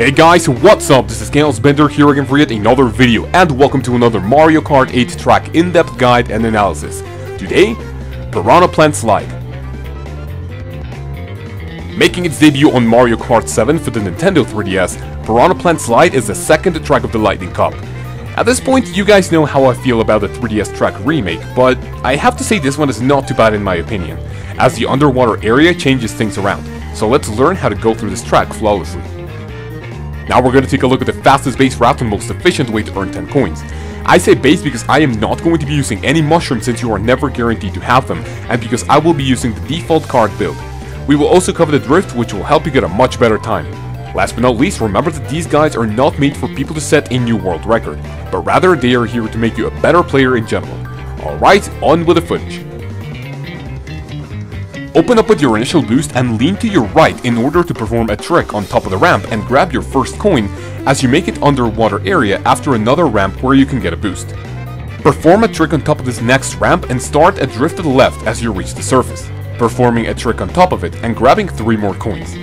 Hey guys, what's up? This is Kaozbender here again for yet another video, and welcome to another Mario Kart 8 track in-depth guide and analysis. Today, Piranha Plant Slide. Making its debut on Mario Kart 7 for the Nintendo 3DS, Piranha Plant Slide is the second track of the Lightning Cup. At this point, you guys know how I feel about the 3DS track remake, but I have to say this one is not too bad in my opinion, as the underwater area changes things around, so let's learn how to go through this track flawlessly. Now we're going to take a look at the fastest base route and most efficient way to earn 10 coins. I say base because I am not going to be using any mushrooms since you are never guaranteed to have them, and because I will be using the default card build. We will also cover the drift, which will help you get a much better time. Last but not least, remember that these guides are not made for people to set a new world record, but rather they are here to make you a better player in general. Alright, on with the footage. Open up with your initial boost and lean to your right in order to perform a trick on top of the ramp and grab your first coin as you make it underwater area after another ramp where you can get a boost. Perform a trick on top of this next ramp and start a drift to the left as you reach the surface, performing a trick on top of it and grabbing 3 more coins.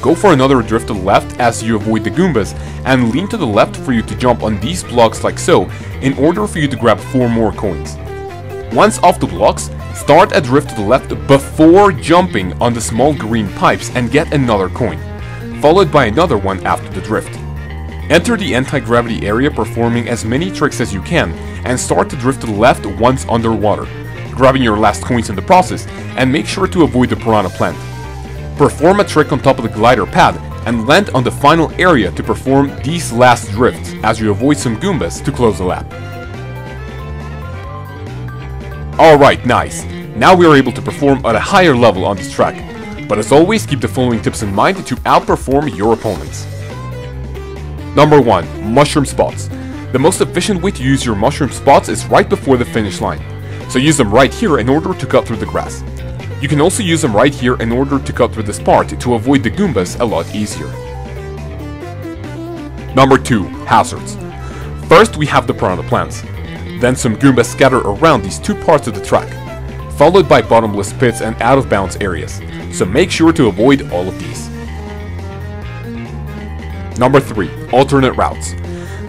Go for another drift to the left as you avoid the Goombas and lean to the left for you to jump on these blocks like so in order for you to grab 4 more coins. Once off the blocks, start a drift to the left before jumping on the small green pipes and get another coin, followed by another one after the drift. Enter the anti-gravity area performing as many tricks as you can and start to drift to the left once underwater, grabbing your last coins in the process, and make sure to avoid the piranha plant. Perform a trick on top of the glider pad and land on the final area to perform these last drifts as you avoid some Goombas to close the lap. Alright, nice. Now we are able to perform at a higher level on this track. But as always, keep the following tips in mind to outperform your opponents. Number 1. Mushroom spots. The most efficient way to use your mushroom spots is right before the finish line, so use them right here in order to cut through the grass. You can also use them right here in order to cut through this part to avoid the Goombas a lot easier. Number 2. Hazards. First we have the piranha plants. Then some Goombas scatter around these two parts of the track, followed by bottomless pits and out-of-bounds areas, so make sure to avoid all of these. Number 3. Alternate routes.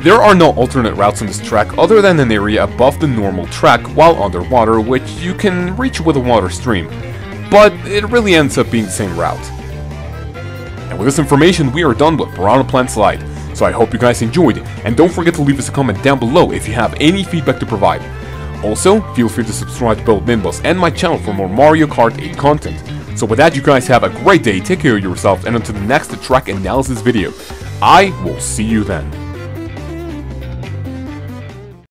There are no alternate routes on this track other than an area above the normal track while underwater, which you can reach with a water stream, but it really ends up being the same route. And with this information, we are done with Piranha Plant Slide. So I hope you guys enjoyed, and don't forget to leave us a comment down below if you have any feedback to provide. Also, feel free to subscribe to both Nimbus and my channel for more Mario Kart 8 content. So with that, you guys have a great day, take care of yourselves, and until the next track analysis video, I will see you then.